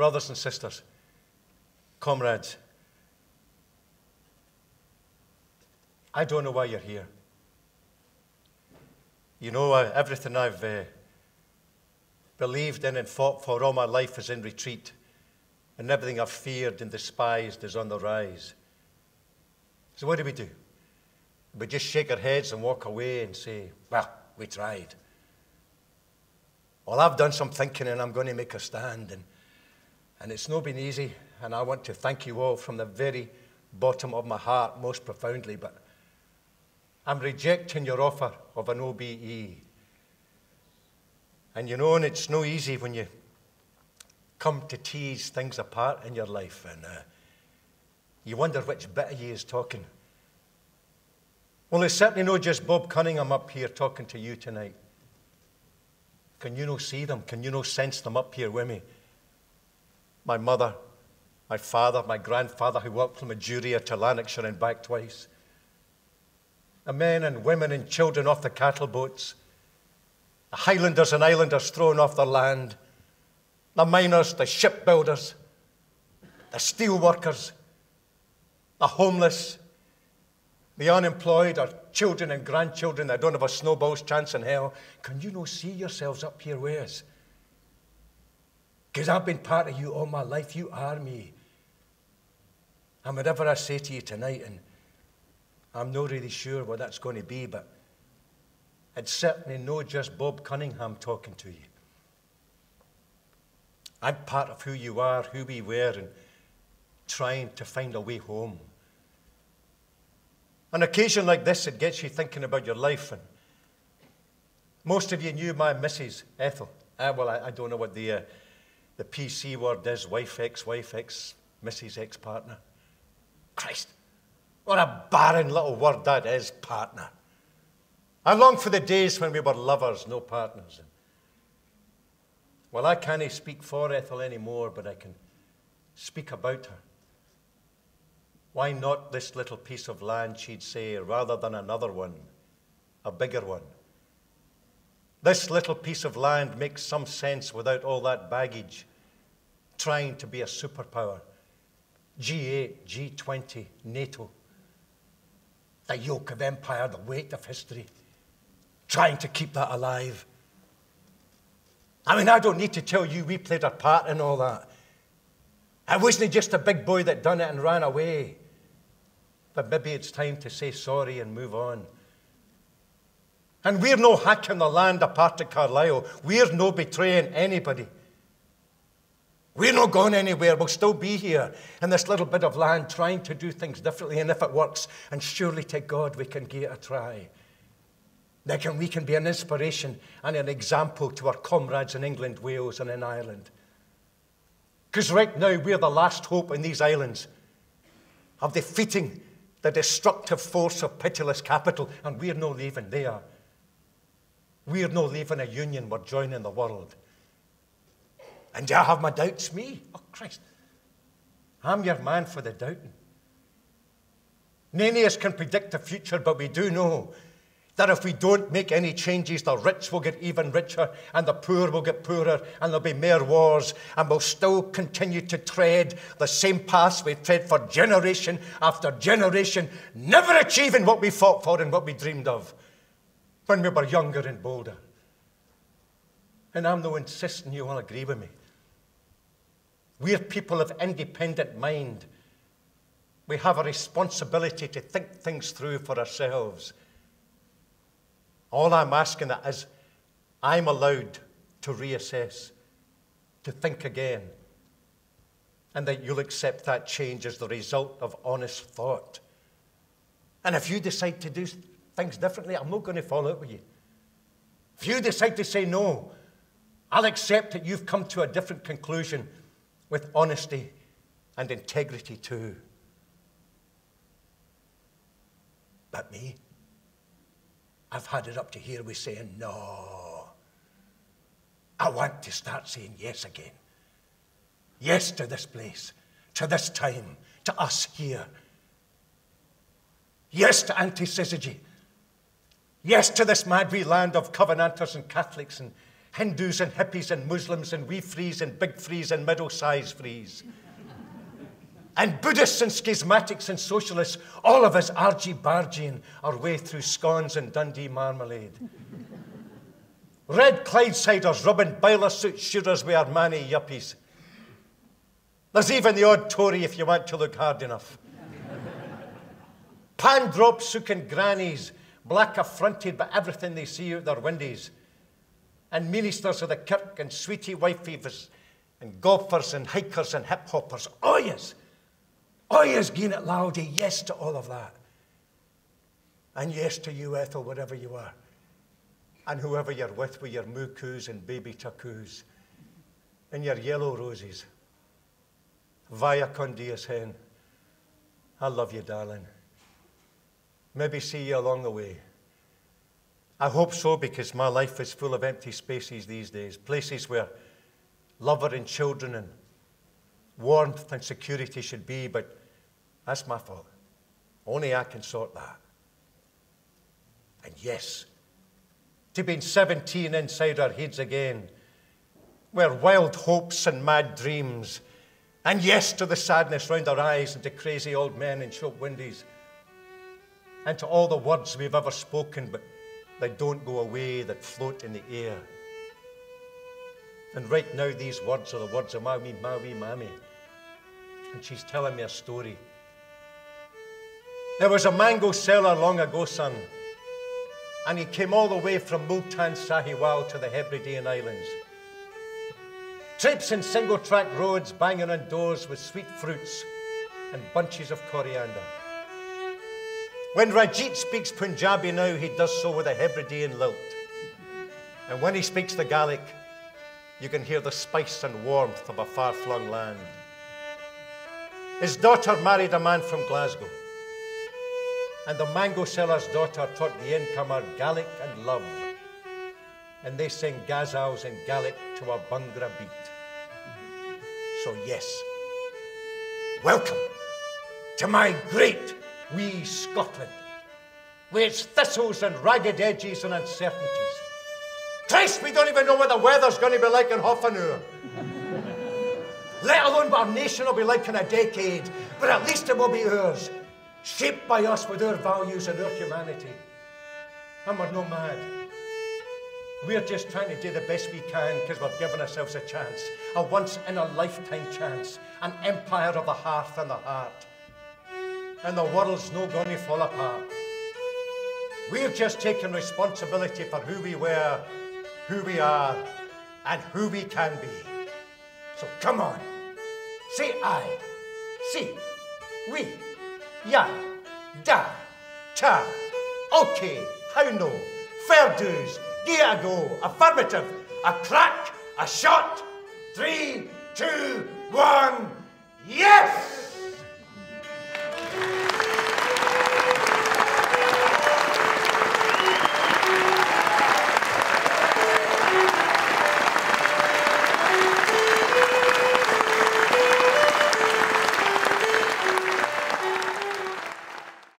Brothers and sisters, comrades, I don't know why you're here. You know, everything I've believed in and fought for all my life is in retreat, and everything I've feared and despised is on the rise. So what do? We just shake our heads and walk away and say, well, we tried. Well, I've done some thinking and I'm going to make a stand, and it's not been easy, and I want to thank you all from the very bottom of my heart most profoundly, but I'm rejecting your offer of an OBE. And you know, and it's no easy when you come to tease things apart in your life, and you wonder which bit of you is talking. Well, it's certainly not just Bob Cunningham up here talking to you tonight. Can you no see them? Can you no sense them up here with me? My mother, my father, my grandfather who walked from Madjuria to Lanarkshire and back twice. The men and women and children off the cattle boats. The Highlanders and Islanders thrown off their land. The miners, the shipbuilders, the steel workers, the homeless, the unemployed, our children and grandchildren that don't have a snowball's chance in hell. Can you no see yourselves up here with us? Because I've been part of you all my life. You are me. And whatever I say to you tonight, and I'm not really sure what that's going to be, but it's certainly not just Bob Cunningham talking to you. I'm part of who you are, who we were, and trying to find a way home. An occasion like this, it gets you thinking about your life. And most of you knew my Mrs. Ethel. Well, I don't know what the PC word is. Wife, ex, Mrs. ex-partner. Christ, what a barren little word that is, partner. I long for the days when we were lovers, no partners. And, well, I can't speak for Ethel anymore, but I can speak about her. Why not this little piece of land, she'd say, rather than another one, a bigger one? This little piece of land makes some sense without all that baggage, trying to be a superpower. G8, G20, NATO. The yoke of empire, the weight of history. Trying to keep that alive. I mean, I don't need to tell you we played our part in all that. I wasn't just a big boy that done it and ran away. But maybe it's time to say sorry and move on. And we're no hacking the land apart at Carlisle. We're no betraying anybody. We're not going anywhere. We'll still be here in this little bit of land trying to do things differently. And if it works, and surely to God we can give it a try. Then we can be an inspiration and an example to our comrades in England, Wales, and in Ireland. Because right now, we're the last hope in these islands of defeating the destructive force of pitiless capital, and we're no leaving there. We're no leaving a union, we're joining the world. And do I have my doubts? Me? Oh, Christ. I'm your man for the doubting. None of us can predict the future, but we do know that if we don't make any changes, the rich will get even richer, and the poor will get poorer, and there'll be more wars, and we'll still continue to tread the same paths we've tread for generation after generation, never achieving what we fought for and what we dreamed of when we were younger and bolder. And I'm no insisting you all agree with me. We're people of independent mind. We have a responsibility to think things through for ourselves. All I'm asking that is I'm allowed to reassess, to think again, and that you'll accept that change as the result of honest thought. And if you decide to do things differently, I'm not going to fall out with you. If you decide to say no, I'll accept that you've come to a different conclusion with honesty and integrity too. But me? I've had it up to here with saying no. I want to start saying yes again. Yes to this place, to this time, to us here. Yes to anti-syzygy. Yes to this mad wee land of Covenanters and Catholics and Hindus and hippies and Muslims and wee frees and big frees and middle-sized frees. And Buddhists and schismatics and socialists, all of us argy-bargying our way through scones and Dundee marmalade. Red Clyde-siders rubbing boiler suit shooters with Armani yuppies. There's even the odd Tory if you want to look hard enough. Pan-drop sooking grannies, black affronted by everything they see out their windows. And ministers of the kirk and sweetie wifeys and golfers and hikers and hip-hoppers. Oh, yes. Oh, yes, gien it loudie. Yes to all of that. And yes to you, Ethel, wherever you are. And whoever you're with your moo-coos and baby tuckoos. And your yellow roses. Via con Deus hen. I love you, darling. Maybe see you along the way. I hope so, because my life is full of empty spaces these days, places where lover and children and warmth and security should be, but that's my fault. Only I can sort that. And yes, to being 17 inside our heads again, where wild hopes and mad dreams, and yes to the sadness round our eyes and to crazy old men in shop windows, and to all the words we've ever spoken, but that don't go away, that float in the air. And right now these words are the words of my wee mammy. And she's telling me a story. There was a mango seller long ago, son, and he came all the way from Multan Sahiwal to the Hebridean Islands. Traipsing single-track roads, banging on doors with sweet fruits and bunches of coriander. When Rajit speaks Punjabi now, he does so with a Hebridean lilt. And when he speaks the Gaelic, you can hear the spice and warmth of a far-flung land. His daughter married a man from Glasgow. And the mango seller's daughter taught the incomer Gaelic and love. And they sing gazals in Gaelic to a Bhangra beat. So yes, welcome to my great wee Scotland, with its thistles and ragged edges and uncertainties. Christ, we don't even know what the weather's going to be like in half an hour. Let alone what our nation will be like in a decade, but at least it will be ours, shaped by us with our values and our humanity. And we're no mad. We're just trying to do the best we can because we've given ourselves a chance, a once-in-a-lifetime chance, an empire of the hearth and the heart. And the world's no going to fall apart. We're just taking responsibility for who we were, who we are, and who we can be. So come on, say I, see, we, ya, da, ta, okay, how no, fair dues, give a go, affirmative, a crack, a shot, 3, 2, 1, yes! Yeah.